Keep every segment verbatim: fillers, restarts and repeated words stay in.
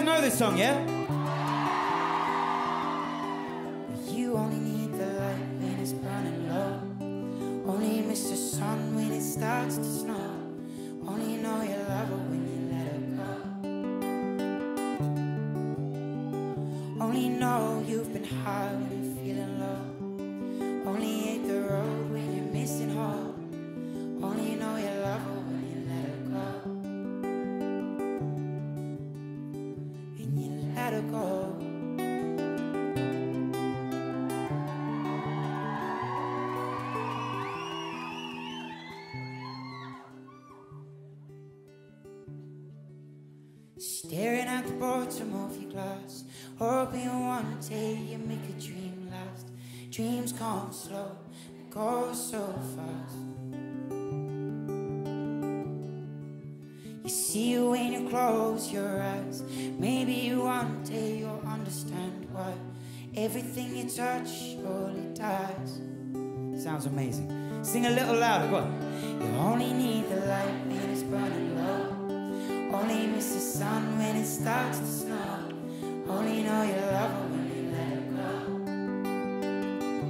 guys know this song, yeah? You only need the light when it's burning low. Only miss the sun when it starts to snow. Only know you love her when you let her go. Only know you've been high when you're feeling low. Only hate the road when you're missing home. Only know you love her when you let her go. And you let her go. Staring at the bottom of your glass, hoping one day you make a dream last. Dreams come slow, they go so fast. You see it when you close your eyes. Maybe one day you'll understand why everything you touch surely dies. Sounds amazing. Sing a little louder, go on. You only need the light when it's burning low. Only miss the sun when it starts to snow. Only know you love her when you let her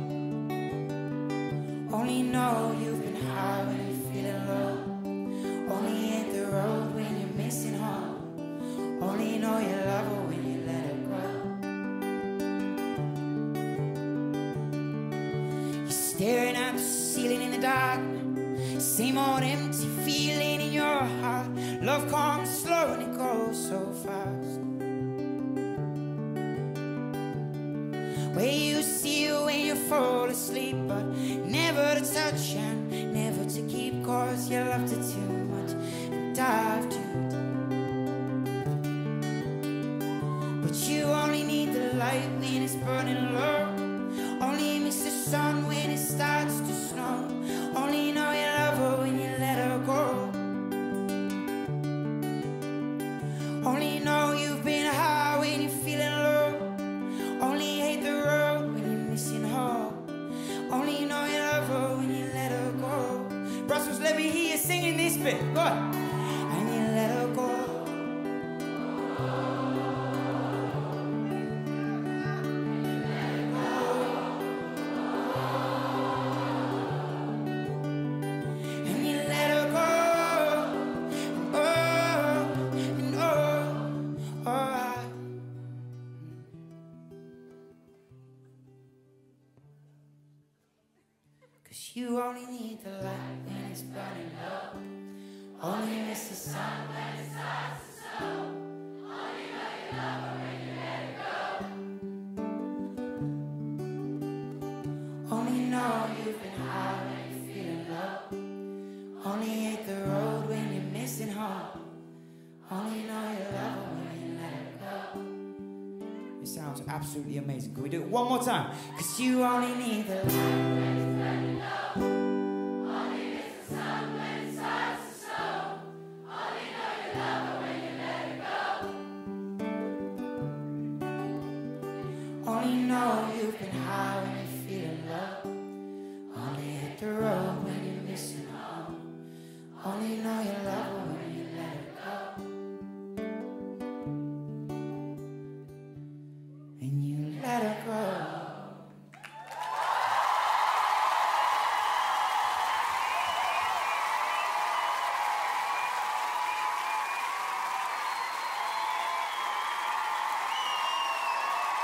go. Only know you've been high when you're feeling low. Only hit the road when you're missing home. Only know you love her when you let her go. You're staring at the ceiling in the dark. Same old empty feeling in your heart. Love comes slow and it goes so fast. Where you see you when you fall asleep, but never to touch and never to keep. Cause you loved it too much and dived too deep. But you only need the light when it's burning low. Only miss the sun when it starts to snow. Only know you love her when you let her go. Only know you've been high when you're feeling low. Only hate the road when you're missing home. Only know you love her when you let her go. Brussels, let me hear you singing this bit. Go on. And you let her go. Cause you only need the light when it's burning low. Only miss the sun when it starts to snow. Only know you love her when you let her go. Only know you've been high when you're feeling low. Only hate the road when you're missing home. Only know you love her when you let her go. It sounds absolutely amazing. Can we do it one more time? Cause you only need the light. Only know you've been high when you're feeling low. Only hit the road when you're missing home. Only know you love her when you let her go. And you let her go.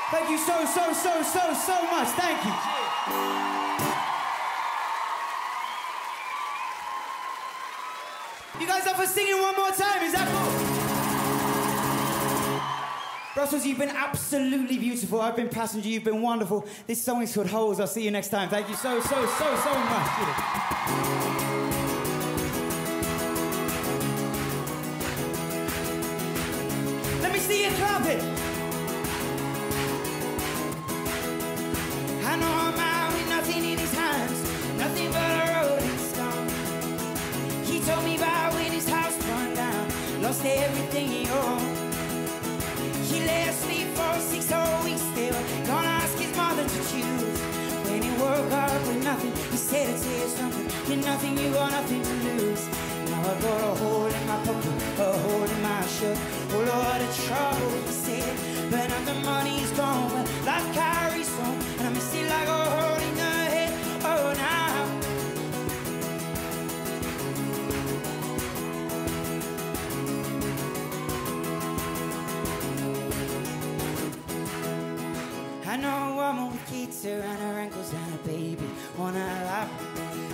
Thank you so, so, so, so, so much. Thank you. You guys up for singing one more time? Is that cool? Brussels, you've been absolutely beautiful. I've been passenger. You've been wonderful. This song is called Holes. I'll see you next time. Thank you so, so, so, so much. Yeah. Let me see you clap it. Lost everything he owned. He lay asleep for six whole weeks still. Gonna ask his mother to choose. When he woke up with nothing, he said it's here something. You're nothing, you got nothing to lose. Now I've got a hole in my pocket, a hole in my shirt. Oh Lord, it's trouble to see it, but now the money's gone, but life carries on, and I miss it like a hole in the head. Oh now, I know I'm a wicked too, and her ankles and a baby on her lap.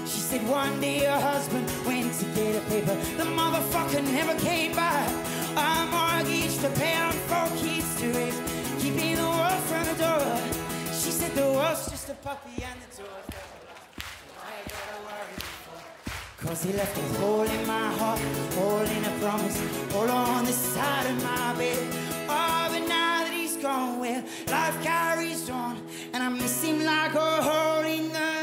She said one day her husband went to get a paper, the motherfucker never came back. A mortgage to pay on four kids to raise, keeping the world from the door. She said the world's just a puppy and the door's I ain't gotta worry before. Cause he left a hole in my heart, a hole in a promise, all on the side of my bed. Oh, but now that he's gone, well, life carries on, and I miss him like a hole in the head.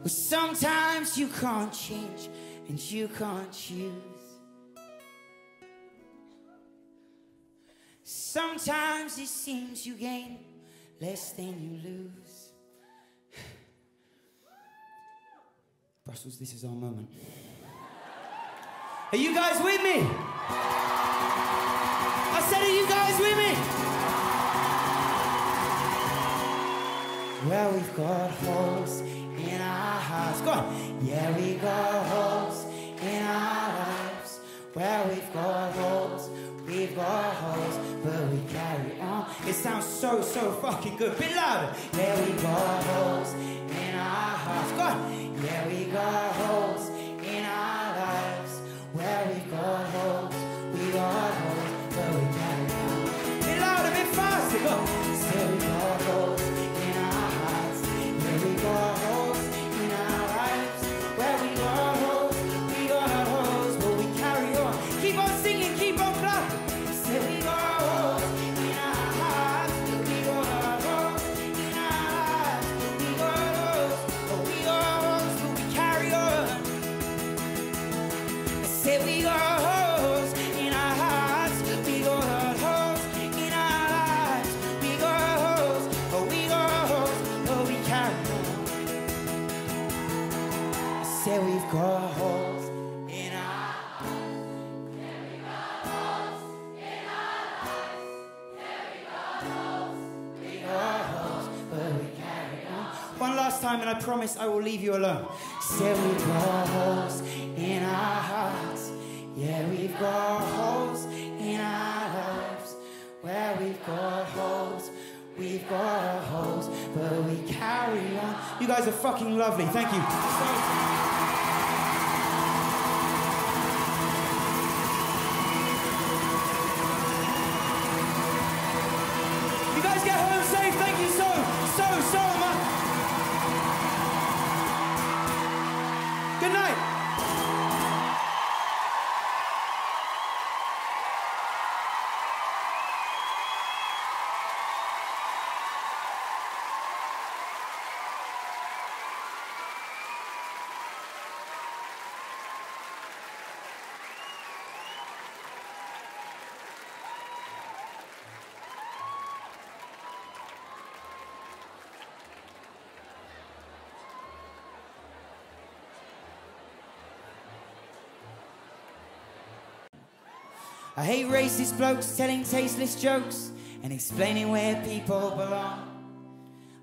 Well, sometimes you can't change and you can't choose. Sometimes it seems you gain less than you lose. Brussels, this is our moment. Are you guys with me? I said, are you guys with me? Well, we've got holes in our hearts. Go on. Yeah, we got holes in our lives. Well, we've got holes, we've got holes, but we carry on. It sounds so, so fucking good. A bit louder. Yeah, we got holes in our hearts. Go on. Yeah, we got holes in our lives. Well, we've got holes, we got holes, but we carry on. A bit louder, a bit faster. Go on. Still we got holes in our hearts. Yeah, we got holes. We've got holes in our hearts. There we got holes in our lives. There we got holes. We got holes, but we carry on. One last time, and I promise I will leave you alone. Say we've got holes in our hearts. Yeah, we've got holes in our lives. Where we've got holes, we've got holes, but we carry on. You guys are fucking lovely. Thank you. So thank you so, so, so much. Good night. I hate racist blokes telling tasteless jokes and explaining where people belong.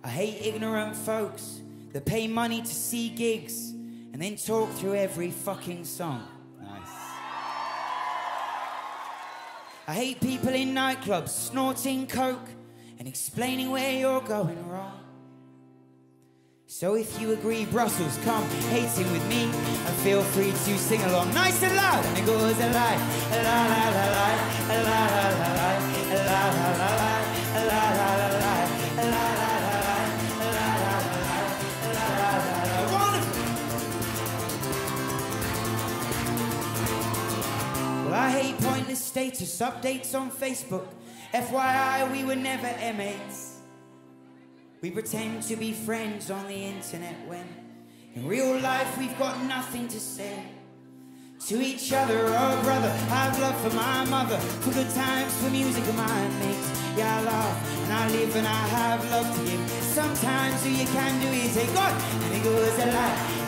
I hate ignorant folks that pay money to see gigs and then talk through every fucking song. Nice. I hate people in nightclubs snorting coke and explaining where you're going wrong. So if you agree, Brussels, come hating with me and feel free to sing along nice and loud. And it goes a lie, a la la la la, a la la la la, a la la la la, a la la la la, a la la la la, a la la la la, a la la la. Well, I hate pointless status updates on Facebook. F Y I, we were never M As. We pretend to be friends on the internet when in real life we've got nothing to say. to each other, oh brother. I've love for my mother, for good times, for music and my mates. Yeah, I love and I live and I have love to give. Sometimes all you can do is say God, and it goes a lot.